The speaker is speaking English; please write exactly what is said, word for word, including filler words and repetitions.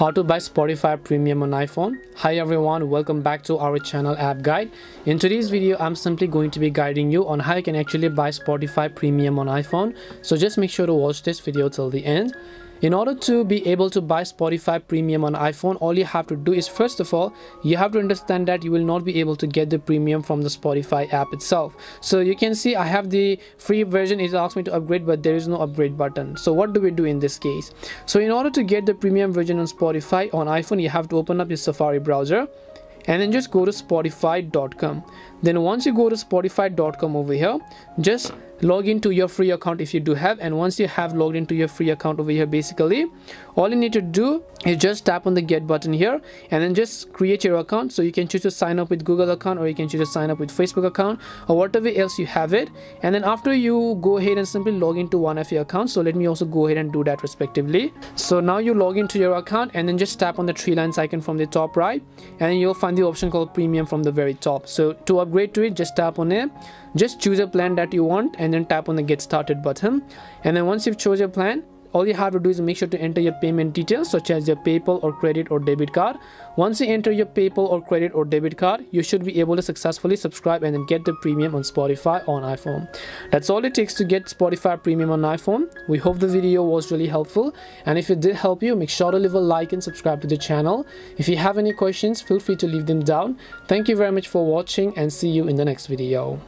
How to buy Spotify Premium on iPhone. Hi everyone, welcome back to our channel app guide. In today's video, I'm simply going to be guiding you on how you can actually buy Spotify Premium on iPhone. So just make sure to watch this video till the end. In order to be able to buy Spotify Premium on iPhone, all you have to do is, first of all, you have to understand that you will not be able to get the premium from the Spotify app itself. So you can see I have the free version. It asks me to upgrade, but there is no upgrade button. So what do we do in this case? So in order to get the premium version on Spotify on iPhone, you have to open up your Safari browser and then just go to spotify dot com. Then once you go to spotify dot com over here, just log into your free account if you do have. And once you have logged into your free account over here, basically all you need to do is just tap on the get button here and then just create your account. So you can choose to sign up with Google account, or you can choose to sign up with Facebook account, or whatever else you have it. And then after, you go ahead and simply log into one of your accounts. So let me also go ahead and do that respectively. So now you log into your account and then just tap on the three lines icon from the top right, and you'll find the option called premium from the very top. So to upgrade to it, just tap on it, just choose a plan that you want, and then tap on the get started button. And then once you've chosen your plan, all you have to do is make sure to enter your payment details, such as your PayPal or credit or debit card. Once you enter your PayPal or credit or debit card, you should be able to successfully subscribe and then get the premium on Spotify on iPhone. That's all it takes to get Spotify Premium on iPhone. We hope the video was really helpful, and if it did help you, make sure to leave a like and subscribe to the channel. If you have any questions, feel free to leave them down. Thank you very much for watching, and see you in the next video.